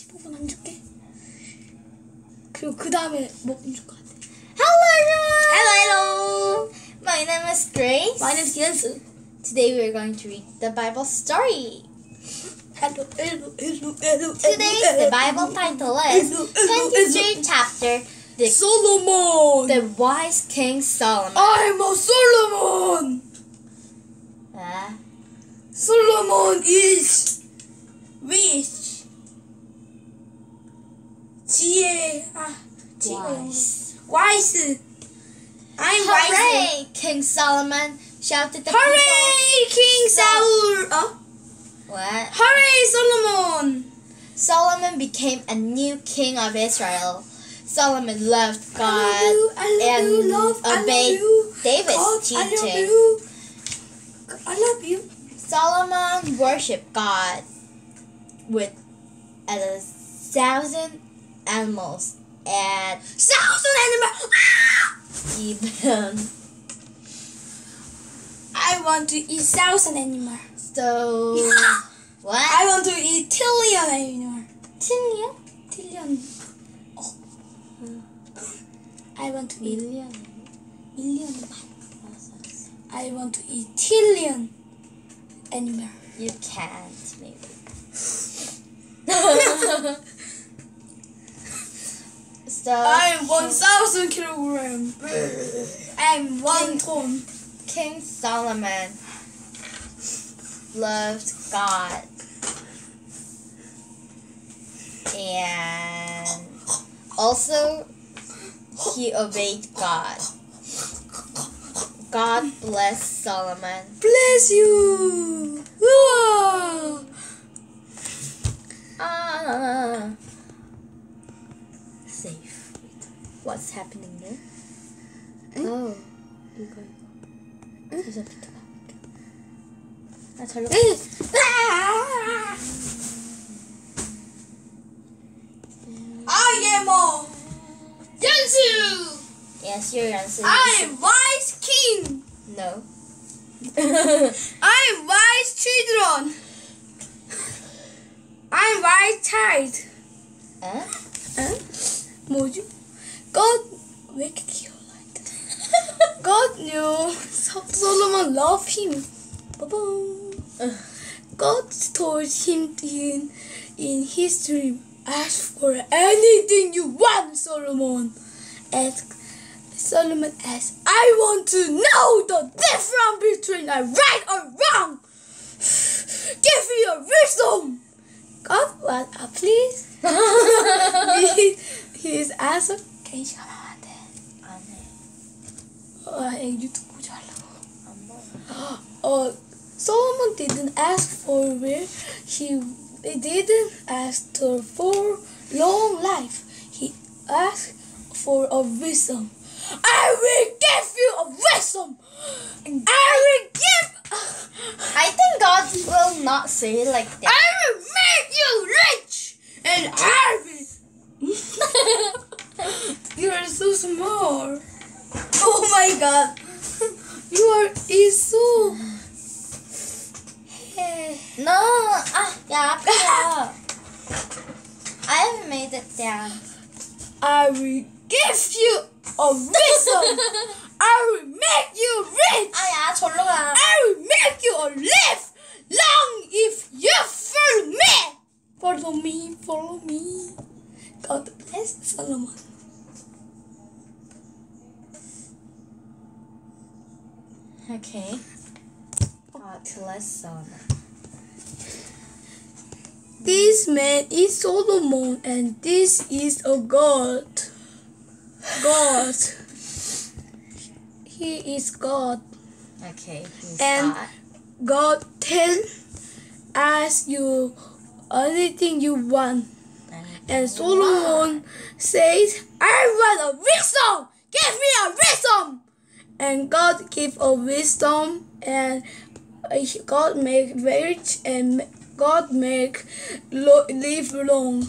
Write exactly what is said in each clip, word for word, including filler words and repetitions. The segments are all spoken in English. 십오 분 안 줄게. 그리고 그 다음에 먹으면 좋을 것 같아. Hello everyone! Hello, hello! My name is Grace. My name is Yansu. Today we are going to read the Bible story. Hello, hello, hello, hello. Today's the Bible title is twenty-third chapter. The Solomon! The wise King Solomon. I'm a Solomon! Uh, Solomon is rich. G A ah, wise. Wise. I'm Hooray, wise. King Solomon shouted the Hooray, people. King Saul! Oh. What? Hooray, Solomon! Solomon became a new king of Israel. Solomon loved God I love you, I love and you, love, obeyed I love David's God, teaching. I love, you. I love you. Solomon worshipped God with a thousand animals and thousand animals. Even I want to eat thousand animals. So what? I want to eat trillion animals. Trillion? Trillion. Oh. I want to eat million. Million. I want to eat trillion animal. You can't, maybe. So I'm one thousand kilograms. I'm one ton. King Solomon loved God and also he obeyed God. God bless Solomon. Bless you. Whoa. Ah. Safe. What's happening there? 응? Oh, 이거 이거. 잠시만 비켜봐. 나 절로. I am a Yansu. Yes, you're Yansu. I am wise king. No. I am wise children. I am wise child. Huh? Huh? 뭐지? God, 왜 이렇게 귀여워? God knew Solomon loved him. God told him in, in his dream, ask for anything you want, Solomon. Ask, Solomon asked, I want to know the difference between a right or wrong. Give me a wisdom. God was uh, please. he, he is asked, can you shut up? Uh, and you Uh, Solomon didn't ask for where he, he didn't ask for long life. He asked for a wisdom. I will give you a wisdom. I will give. I think God will not say it like that. I will make you rich, and I will. You are so small. Oh my God. You are is so. No, ah, yeah, yeah. I haven't made it down. I will give you a reason. I will make you rich. I will make you live long if you follow me. Follow me, follow me. God bless Solomon. Okay. God bless Solomon. This man is Solomon, and this is a God. God. He is God. Okay. He's and God, God tells us you anything you want. Anything and Solomon want. says, I want a wisdom. Give me a wisdom. And God gave a wisdom, and God make rich, and God make lo live long.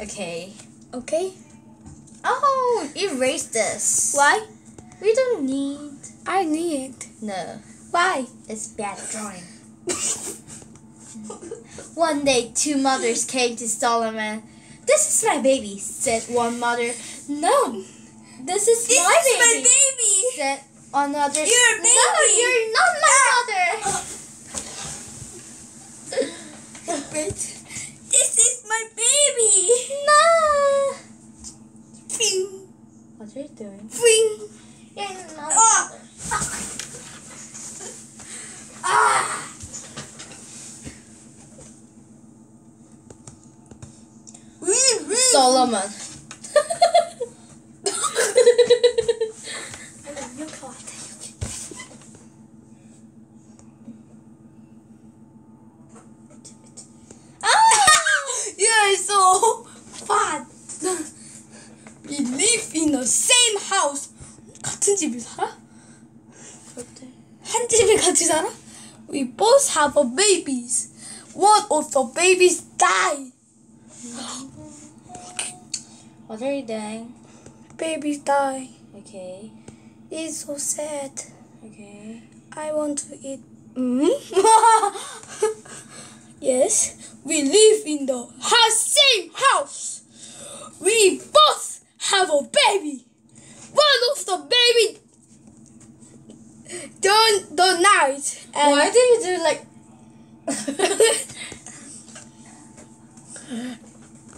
Okay. Okay. Oh, erase this. Why? We don't need. I need. No. Why? It's bad drawing. One day, two mothers came to Solomon. "This is my baby," said one mother. "No, this is this my is baby," my baby, said another. "Your baby. No, you're not my mother." "This is my baby." "No." Fing. What are you doing? Fing. You're not. Ah. Ah. Solomon. So bad. We live in the same house. 같은 집에 살아? 한 집에 같이 살아? We both have a babies. One of the babies died. What are you doing? Babies die. Okay. It's so sad. Okay. I want to eat. Mm? Yes. We live in the same house. We both have a baby. One of the baby during the night. And why do you do like?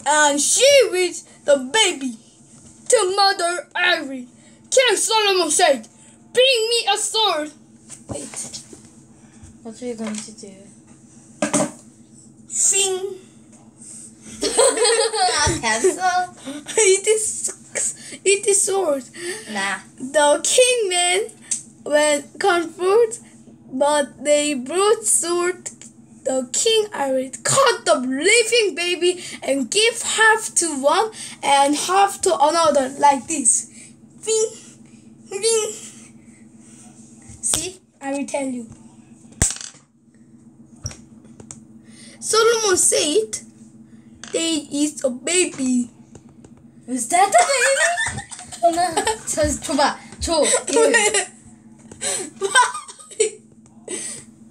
And she with the baby to Mother Ivory. King Solomon said, "Bring me a sword." Wait. What are you going to do? Sing. Cancel. It is, it is sword. Nah. The king men were confused, but they brought sword. The king Iris caught the living baby and gave half to one and half to another, like this. Bing, bing. See, I will tell you. Solomon said, "There is a baby." Is that a baby? Oh no! Just 줘봐, 줘.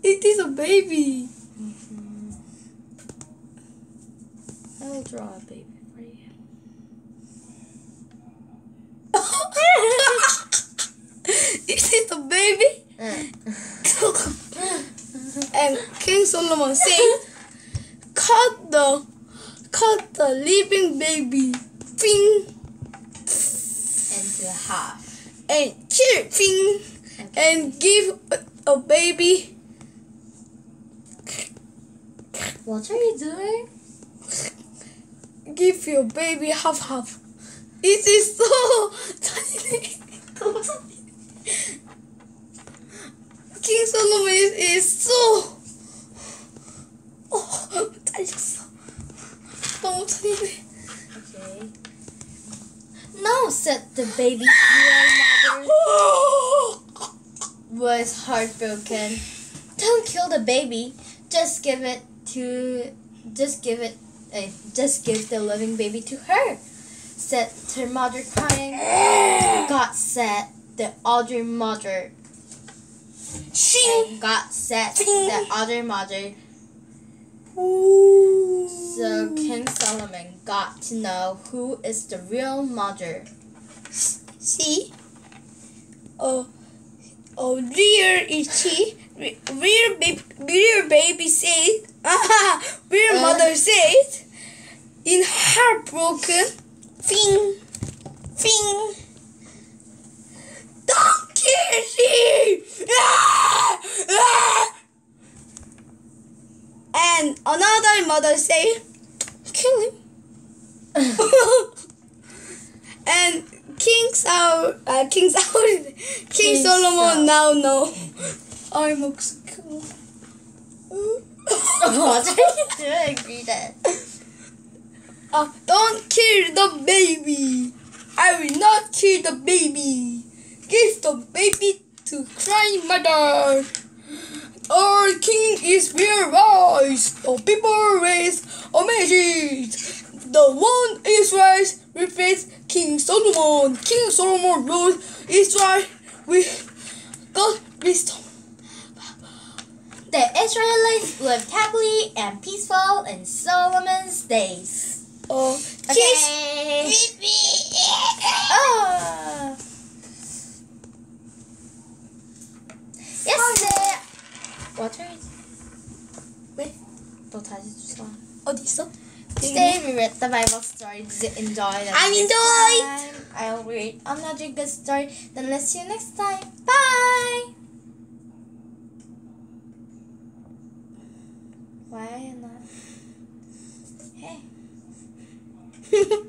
It is a baby. Mm-hmm. I will draw a baby for you. It is a baby. And King Solomon said, Cut the, cut the living baby, ping, into half, and kill, ping, okay. And give a, a baby. What are you doing? Give your baby half half. It is so tiny. King Solomon is, is so. Oh, 잘렸어. 너무 잔인해. Okay. "No," said the baby's grandmother was heartbroken. "Don't kill the baby. Just give it to, just give it, uh, just give the living baby to her," said her mother, crying. God said the other mother. She. God said the other mother. So King Solomon got to know who is the real mother. See? Oh, oh, real itchy. Real baby, real baby said, ah, real uh, mother said, in heartbroken, thing, thing. "Don't kill me!" Ah, ah. And another mother said, "Kill him." And King Saul, uh, King Saul, King, King Solomon Saul. Now know I'm a school. What are you doing, Rita? Uh, "Don't kill the baby. I will not kill the baby. Give the baby to crying mother. Our king is very wise. The people raise amazed. The one Israel replaced King Solomon. King Solomon ruled Israel with God's wisdom. The Israelites lived happily and peaceful in Solomon's days. Oh, okay. Oh. Yesterday, water is. Wait, don't touch it. Just one. Oh, this one. Today we read the Bible story in joy. I'm enjoyed. I'll read another good story. Then let's see you next time. Bye. Why not? Hey.